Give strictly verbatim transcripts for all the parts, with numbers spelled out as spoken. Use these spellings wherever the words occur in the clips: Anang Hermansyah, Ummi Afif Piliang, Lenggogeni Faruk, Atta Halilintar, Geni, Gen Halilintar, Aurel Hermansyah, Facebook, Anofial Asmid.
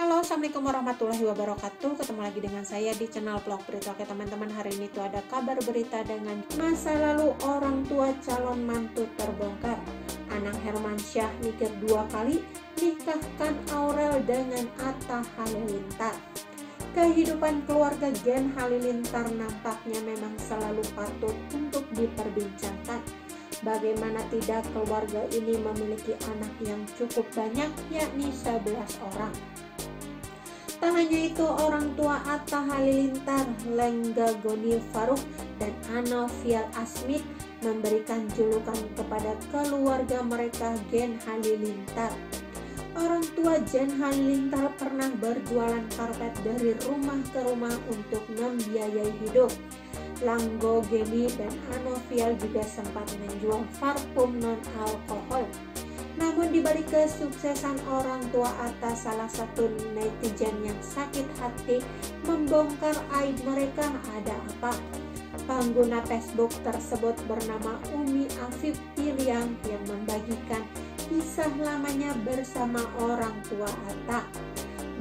Halo, assalamualaikum warahmatullahi wabarakatuh. Ketemu lagi dengan saya di channel Vlog Berita. Oke teman-teman, hari ini tuh ada kabar berita dengan masa lalu orang tua calon mantu terbongkar. Anang Hermansyah mikir dua kali nikahkan Aurel dengan Atta Halilintar. Kehidupan keluarga Gen Halilintar nampaknya memang selalu patut untuk diperbincangkan. Bagaimana tidak, keluarga ini memiliki anak yang cukup banyak, yakni sebelas orang. Tak hanya itu, orang tua Atta Halilintar, Lenggogeni Faruk, dan Anofial Asmid memberikan julukan kepada keluarga mereka Gen Halilintar. Orang tua Gen Halilintar pernah berjualan karpet dari rumah ke rumah untuk membiayai hidup. Lenggogeni dan Anofial juga sempat menjual parfum non-alkohol. Namun dibalik kesuksesan orang tua Atta, salah satu netizen yang sakit hati membongkar aib mereka. Ada apa? Pengguna Facebook tersebut bernama Ummi Afif Piliang yang membagikan kisah lamanya bersama orang tua Atta.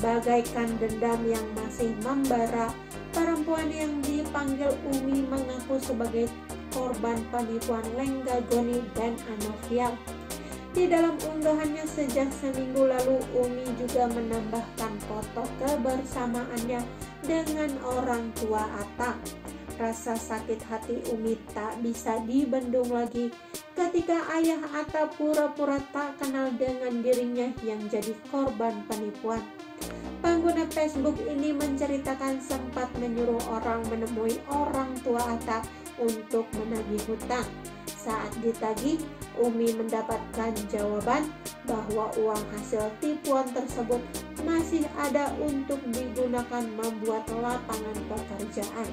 Bagaikan dendam yang masih membara, perempuan yang dipanggil Ummi mengaku sebagai korban penipuan Lenggogeni dan Anofial. Di dalam unggahannya sejak seminggu lalu, Ummi juga menambahkan foto kebersamaannya dengan orang tua Atta. Rasa sakit hati Ummi tak bisa dibendung lagi ketika ayah Atta pura-pura tak kenal dengan dirinya yang jadi korban penipuan. Pengguna Facebook ini menceritakan sempat menyuruh orang menemui orang tua Atta untuk menagih hutang. Saat ditagih, Ummi mendapatkan jawaban bahwa uang hasil tipuan tersebut masih ada untuk digunakan membuat lapangan pekerjaan.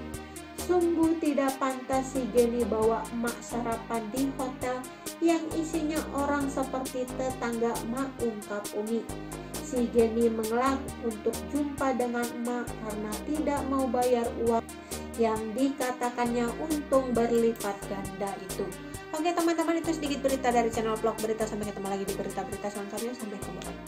Sungguh tidak pantas si Geni bawa mak sarapan di hotel yang isinya orang seperti tetangga mak, ungkap Ummi. Si Geni mengelak untuk jumpa dengan mak karena tidak mau bayar uang yang dikatakannya untung berlipat ganda itu. Oke teman-teman, itu sedikit berita dari channel Vlog Berita. Sampai ketemu lagi di berita-berita selanjutnya. Sampai ketemu.